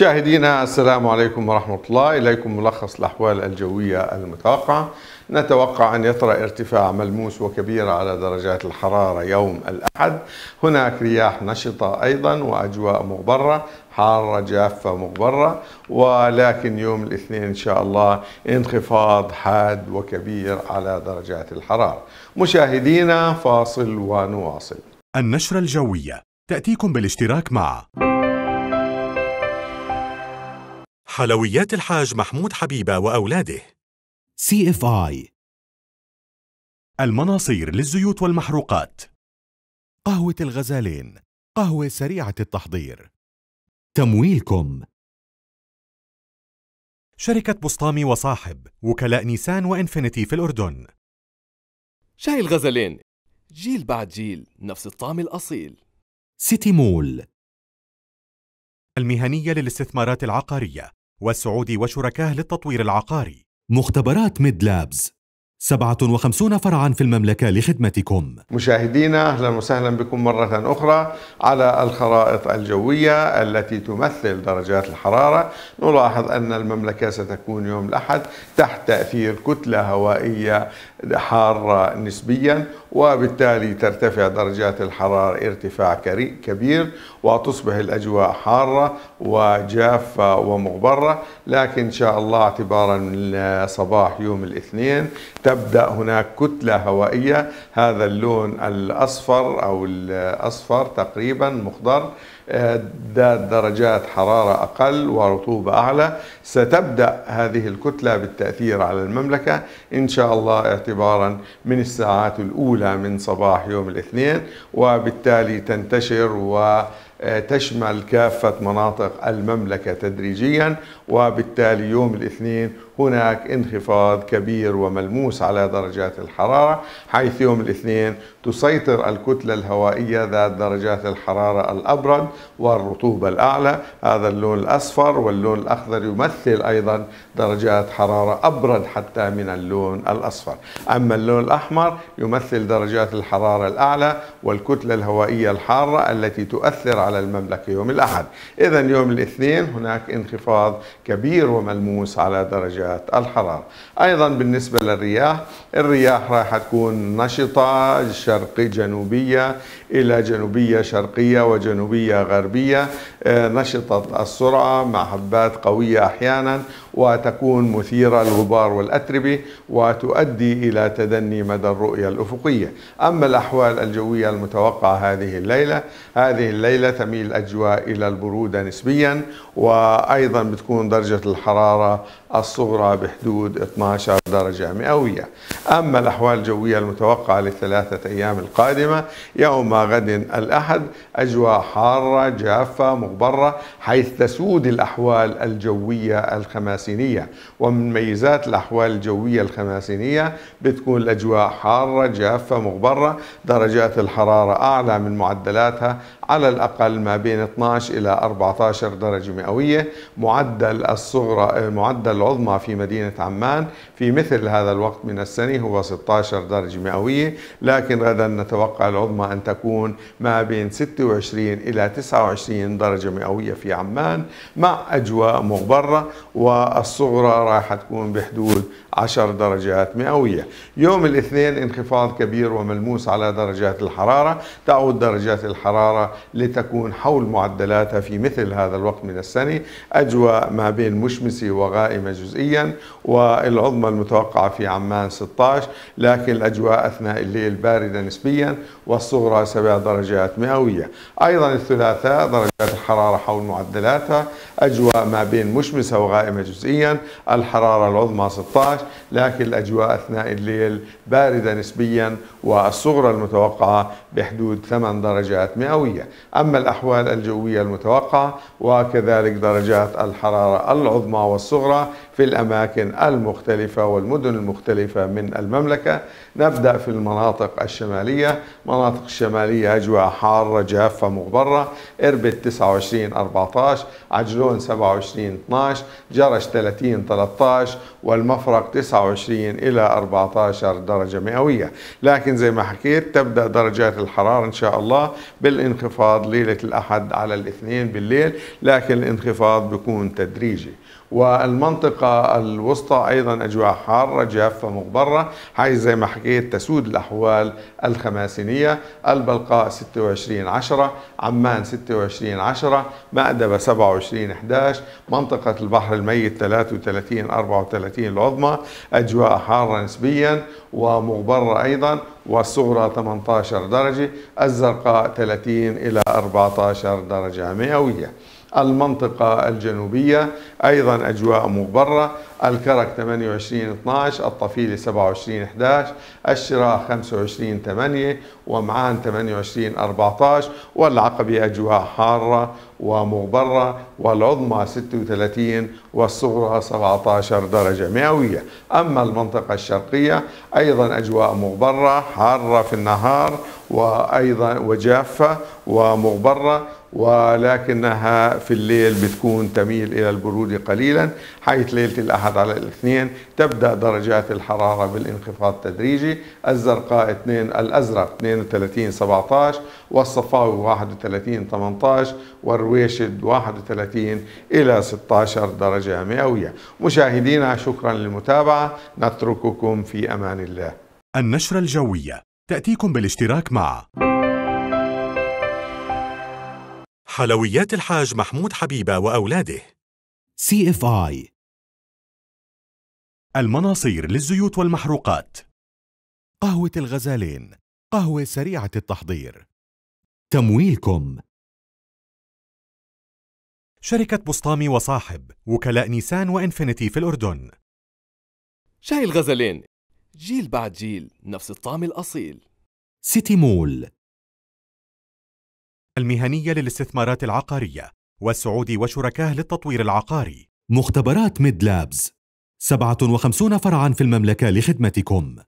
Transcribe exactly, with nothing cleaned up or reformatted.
مشاهدينا السلام عليكم ورحمة الله، إليكم ملخص الأحوال الجوية المتوقعة. نتوقع أن يطرأ ارتفاع ملموس وكبير على درجات الحرارة يوم الأحد، هناك رياح نشطة أيضا وأجواء مغبرة، حارة جافة مغبرة، ولكن يوم الاثنين إن شاء الله انخفاض حاد وكبير على درجات الحرارة. مشاهدينا فاصل ونواصل. النشرة الجوية تأتيكم بالاشتراك مع حلويات الحاج محمود حبيبة وأولاده، سي اف اي المناصير للزيوت والمحروقات، قهوة الغزالين، قهوة سريعة التحضير، تمويلكم، شركة بوسطامي وصاحب، وكلاء نيسان وإنفينيتي في الأردن، شاي الغزالين، جيل بعد جيل نفس الطعم الأصيل، سيتي مول، المهنية للاستثمارات العقارية والسعودي وشركاه للتطوير العقاري، مختبرات ميد لابز، سبعة وخمسين فرعا في المملكة لخدمتكم. مشاهدينا أهلا وسهلا بكم مرة أخرى على الخرائط الجوية التي تمثل درجات الحرارة. نلاحظ أن المملكة ستكون يوم الأحد تحت تأثير كتلة هوائية حارة نسبيا، وبالتالي ترتفع درجات الحرارة ارتفاع كبير وتصبح الأجواء حارة وجافة ومغبرة، لكن إن شاء الله اعتبارا من صباح يوم الاثنين تبدأ هناك كتلة هوائية، هذا اللون الأصفر أو الأصفر تقريبا مخضر، ذات درجات حرارة أقل ورطوبة أعلى. ستبدأ هذه الكتلة بالتأثير على المملكة إن شاء الله اعتبارا من الساعات الأولى من صباح يوم الاثنين، وبالتالي تنتشر و تشمل كافة مناطق المملكة تدريجيا، وبالتالي يوم الاثنين هناك انخفاض كبير وملموس على درجات الحرارة، حيث يوم الاثنين تسيطر الكتلة الهوائية ذات درجات الحرارة الأبرد والرطوبة الأعلى، هذا اللون الأصفر، واللون الأخضر يمثل أيضا درجات حرارة أبرد حتى من اللون الأصفر، أما اللون الأحمر يمثل درجات الحرارة الأعلى والكتلة الهوائية الحارة التي تؤثر على على المملكة يوم الأحد. إذا يوم الاثنين هناك انخفاض كبير وملموس على درجات الحرارة. أيضا بالنسبة للرياح، الرياح راح تكون نشطة شرقي جنوبية إلى جنوبية شرقية وجنوبية غربية، نشطة السرعة مع حبات قوية أحيانا، وتكون مثيرة للغبار والأتربة وتؤدي إلى تدني مدى الرؤية الأفقية. أما الأحوال الجوية المتوقعة هذه الليلة، هذه الليلة تميل الأجواء إلى البرودة نسبيا، وأيضا بتكون درجة الحرارة الصغرى بحدود اثني عشر درجة مئوية. أما الأحوال الجوية المتوقعة للثلاثة أيام القادمة، يوم غد الأحد أجواء حارة جافة مغبرة، حيث تسود الأحوال الجوية الخماسينية، ومن ميزات الأحوال الجوية الخماسينية بتكون الأجواء حارة جافة مغبرة، درجات الحرارة أعلى من معدلاتها على الأقل ما بين اثني عشر إلى أربعة عشر درجة مئوية. معدل الصغرى معدل العظمى في مدينة عمان في مثل هذا الوقت من السنة هو ستة عشر درجة مئوية، لكن غدا نتوقع العظمى أن تكون ما بين ستة وعشرين إلى تسعة وعشرين درجة مئوية في عمان مع أجواء مغبرة، والصغرى راح تكون بحدود عشر درجات مئوية. يوم الاثنين انخفاض كبير وملموس على درجات الحرارة، تعود درجات الحرارة لتكون حول معدلاتها في مثل هذا الوقت من السنة، أجواء ما بين مشمسة وغائمة جزئيا، والعظمى المتوقعة في عمان ستة عشر، لكن الأجواء أثناء الليل باردة نسبيا، والصغرى سبع درجات مئوية. أيضا الثلاثاء درجات الحرارة حول معدلاتها، أجواء ما بين مشمسة وغائمة جزئيا، الحرارة العظمى ستة عشر، لكن الأجواء أثناء الليل باردة نسبيا، والصغرى المتوقعة بحدود ثمان درجات مئوية. أما الأحوال الجوية المتوقعة وكذلك درجات الحرارة العظمى والصغرى في الأماكن المختلفة والمدن المختلفة من المملكة. نبدأ في المناطق الشمالية. مناطق الشمالية أجواء حارة جافة مغبرة. اربد تسعة وعشرين أربعة عشر، عجلون سبعة وعشرين اثنا عشر، جرش ثلاثين ثلاثة عشر، والمفرق تسعة وعشرين إلى أربعة عشر درجة مئوية. لكن زي ما حكيت تبدأ درجات الحرارة إن شاء الله بالانخفاض ليلة الأحد على الاثنين بالليل، لكن الانخفاض بيكون تدريجي. والمنطقة الوسطى أيضا أجواء حارة جافة مغبرة، حيث زي ما حكيت تسود الأحوال الخماسينية. البلقاء ستة وعشرين عشرة، عمان ستة وعشرين عشرة، مأدبة سبعة وعشرين أحد عشر، منطقة البحر الميت ثلاثة وثلاثين أربعة وثلاثين العظمى أجواء حارة نسبيا ومغبرة أيضا، والصغرى ثمانية عشر درجة، الزرقاء ثلاثين إلى أربعة عشر درجة مئوية. المنطقة الجنوبية أيضا أجواء مغبرة. الكرك ثمانية وعشرين اثنا عشر، الطفيلة سبعة وعشرين أحد عشر، الشراء خمسة وعشرين ثمانية، ومعان ثمانية وعشرين أربعة عشر، والعقبة أجواء حارة ومغبرة، والعظمى ستة وثلاثين والصغرى سبعة عشر درجة مئوية. أما المنطقة الشرقية أيضا أجواء مغبرة حارة في النهار وأيضا وجافة ومغبرة، ولكنها في الليل بتكون تميل إلى البرودة قليلا، حيث ليلة الأحد على الاثنين تبدأ درجات الحرارة بالانخفاض التدريجي. الزرقاء اثنين، الأزرق اثنين وثلاثين سبعة عشر، والصفاوي واحد وثلاثين ثمانية عشر، والرويشد واحد وثلاثين إلى ستة عشر درجة مئوية. مشاهدينا شكرا للمتابعة، نترككم في أمان الله. النشرة الجوية تأتيكم بالاشتراك مع حلويات الحاج محمود حبيبة وأولاده، سي اف اي المناصير للزيوت والمحروقات، قهوة الغزالين قهوة سريعة التحضير، تمويلكم شركة بوسطامي وصاحب، وكلاء نيسان وإنفينيتي في الأردن، شاي الغزالين جيل بعد جيل نفس الطعم الأصيل، سيتي مول، المهنية للاستثمارات العقارية والسعودي وشركاه للتطوير العقاري، مختبرات ميد لابز سبعة وخمسون فرعاً في المملكة لخدمتكم.